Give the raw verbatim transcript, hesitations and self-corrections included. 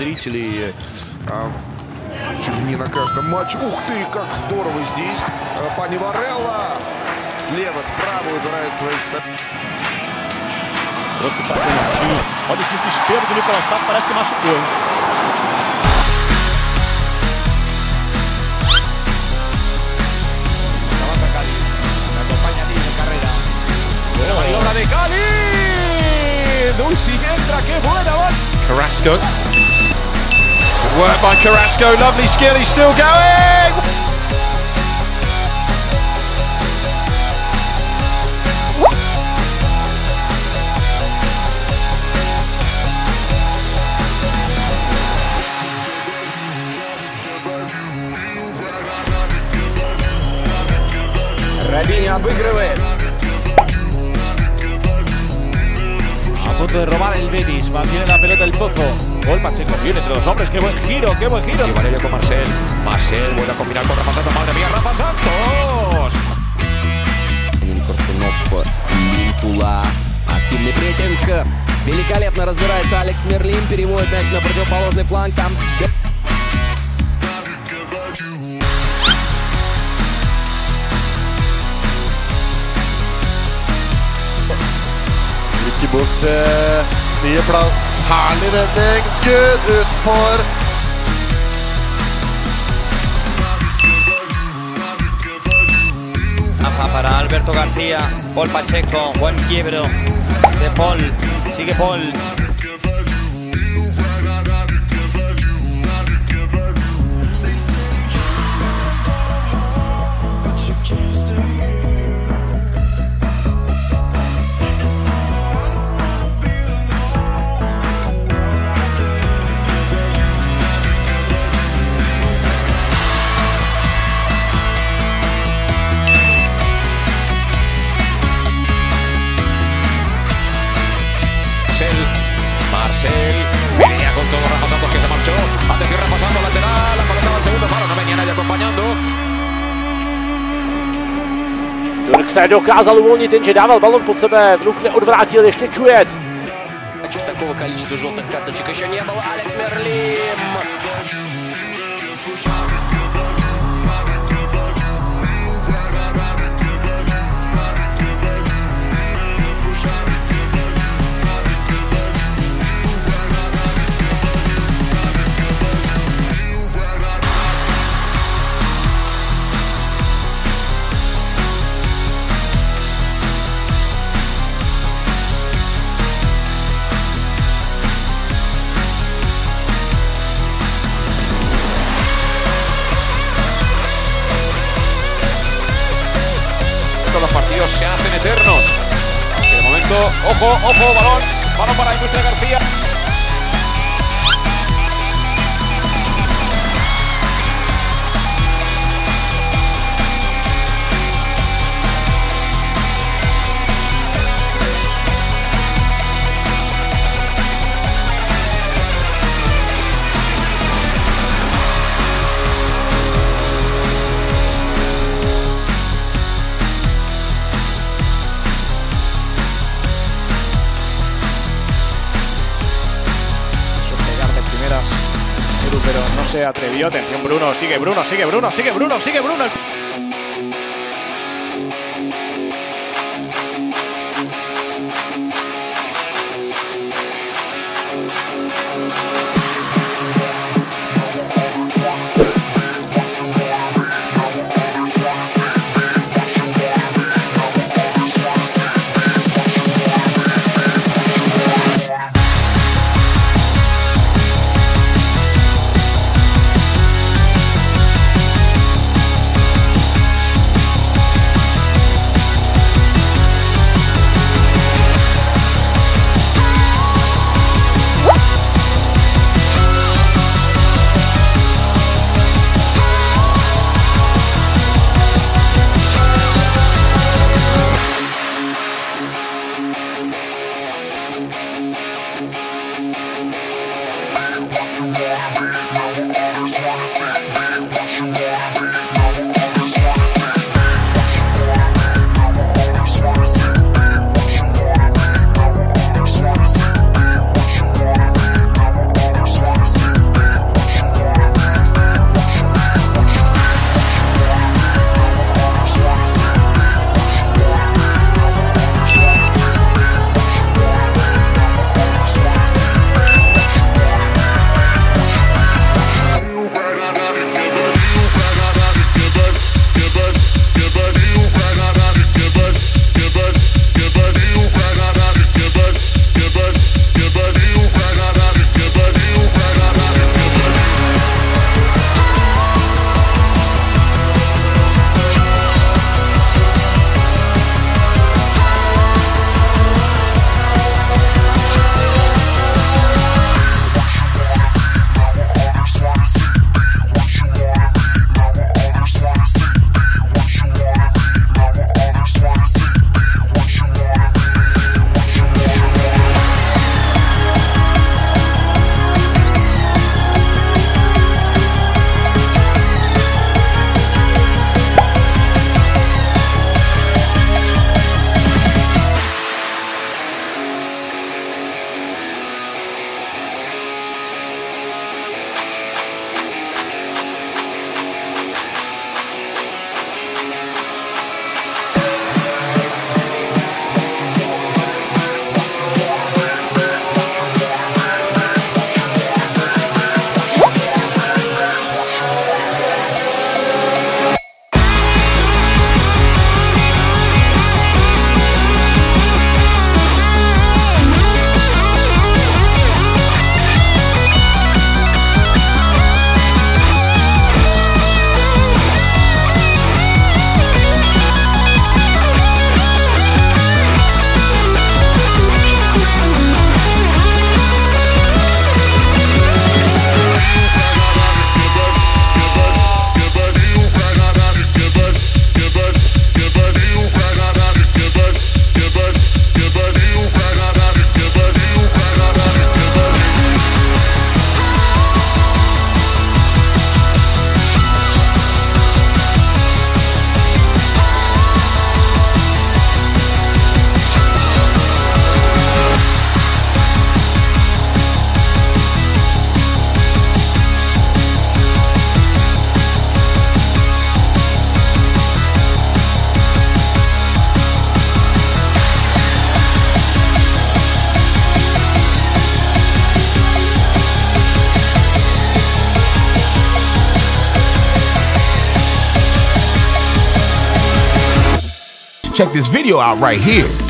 зрителей. Чуть не на каждом матче. Ух ты, как здорово здесь. Пани Варелла слева, справа убирает своих соперников. Olha esse desespero do Nicolas Tato, parece que machucou, hein? Carrasco. Good work by Carrasco. Lovely skill. He's still going. Whoops. Robinja обыгрывает. Punto de robar el Elbetis, mantiene la pelota el Pozo. Gol Pacheco, viene entre los hombres, qué buen giro, qué buen giro. Y Valerio con Marcel, Marcel vuelve a combinar con Rafa Santos, madre mía, Rafa Santos. Активный прессинг, великолепно разбирается Алекс Мерлим, переводит мяч на противоположный фланг, там... Bort mye plass, herlig redning, skudd utenfor. Para Alberto García, Paul Pacheco, buen quiebro de Paul, sigue Paul. Venía con todo Rafa Santos que se marchó. Atención Rafa Santos, lateral, la paleta del segundo paro, no venía nadie acompañando. Čujec dokázal uvolnit, jenže dával balon pod sebe, vnuk neodvrátil, ještě Čujec. Takové kolečství žlutých kartoček ještě nebylo. Alex Merlím. Se hacen eternos. De momento, ojo, ojo, balón, balón para Industria García. Pero no se atrevió, atención Bruno, sigue Bruno, sigue Bruno, sigue Bruno, sigue Bruno. check this video out right here.